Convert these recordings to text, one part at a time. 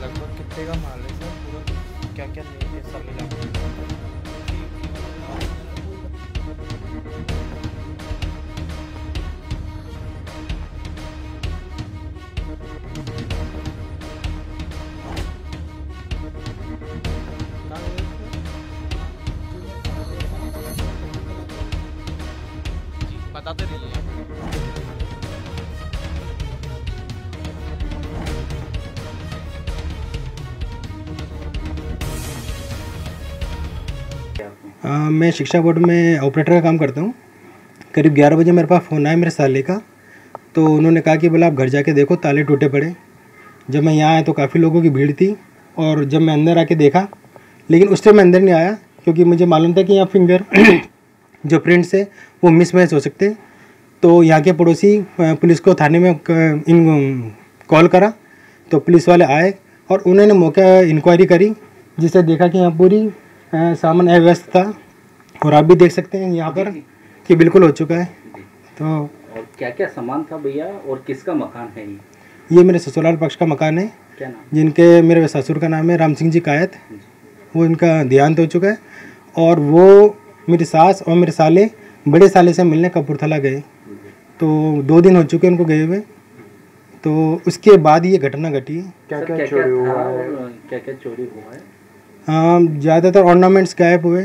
लगभग कितने का माल है सर? पूरा क्या क्या नहीं है सब मिला जी पता तो नहीं है। मैं शिक्षा बोर्ड में ऑपरेटर का काम करता हूँ। करीब 11 बजे मेरे पास फ़ोन आया मेरे साले का, तो उन्होंने कहा कि बोला आप घर जाके देखो ताले टूटे पड़े। जब मैं यहाँ आया तो काफ़ी लोगों की भीड़ थी और जब मैं अंदर आके देखा, लेकिन उस टाइम मैं अंदर नहीं आया क्योंकि मुझे मालूम था कि यहाँ फिंगर जो प्रिंट्स है वो मिसमैच हो सकते। तो यहाँ के पड़ोसी पुलिस को थाने में कॉल करा तो पुलिस वाले आए और उन्होंने मौके इंक्वायरी करी, जिससे देखा कि यहाँ पूरी सामान अव्यवस्थ था और आप भी देख सकते हैं यहाँ पर कि बिल्कुल हो चुका है। तो और क्या क्या सामान था भैया और किसका मकान है ये? मेरे ससुराल पक्ष का मकान है। क्या नाम? जिनके मेरे ससुर का नाम है राम सिंह जी कायद, वो इनका देहांत हो चुका है। और वो मेरी सास और मेरे साले बड़े साले से मिलने कपूरथला गए, तो 2 दिन हो चुके उनको गए हुए। तो उसके बाद ये घटना घटी। क्या क्या चोरी हुआ है? ज़्यादातर ऑर्नामेंट्स गायब हुए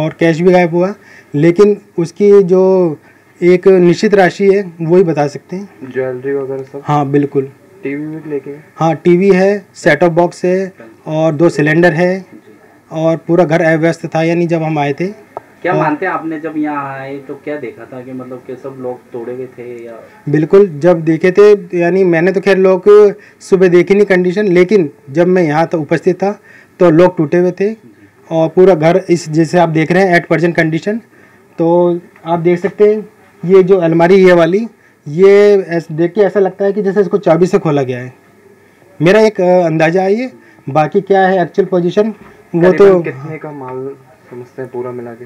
और कैश भी गायब हुआ, लेकिन उसकी जो एक निश्चित राशि है वो ही बता सकते हैं। ज्वेलरी वगैरह सब? हाँ बिल्कुल। टीवी भी लेके? हाँ टीवी है, सेट ऑफ बॉक्स है और 2 सिलेंडर है और पूरा घर अव्यवस्थ था यानी जब हम आए थे। क्या मानते हैं आपने जब यहाँ आए तो क्या देखा था कि मतलब के सब लोग तोड़े हुए थे या? बिल्कुल जब देखे थे यानी मैंने तो खैर लोग सुबह देखी नहीं कंडीशन, लेकिन जब मैं यहाँ तो उपस्थित था तो लोग टूटे हुए थे और पूरा घर इस जैसे आप देख रहे हैं एट प्रेजेंट कंडीशन। तो आप देख सकते हैं ये जो अलमारी ये वाली, ये देख के ऐसा लगता है कि जैसे इसको चाबी से खोला गया है, मेरा एक अंदाज़ा है ये। बाकी क्या है एक्चुअल पोजीशन वो तो कितने का माल समझते हैं पूरा मिला के?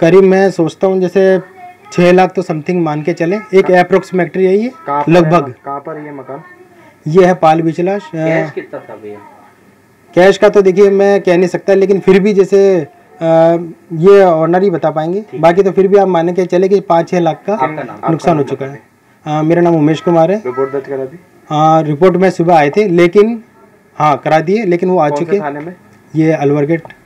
करीब मैं सोचता हूँ जैसे 6 लाख तो समथिंग मान के चले, एक अप्रोक्सीमेटली है ये लगभग। कहाँ पर ये मकान? ये है पाल बिचला। कितना था भैया कैश का? तो देखिए मैं कह नहीं सकता, लेकिन फिर भी जैसे ये ऑनर ही बता पाएंगे। बाकी तो फिर भी आप मान के चले कि 5-6 लाख का नुकसान हो चुका है। मेरा नाम उमेश कुमार है। रिपोर्ट दर्ज करा दी? हाँ रिपोर्ट में सुबह आए थे, लेकिन हाँ करा दिए, लेकिन वो आ चुके। ये अलवर गेट।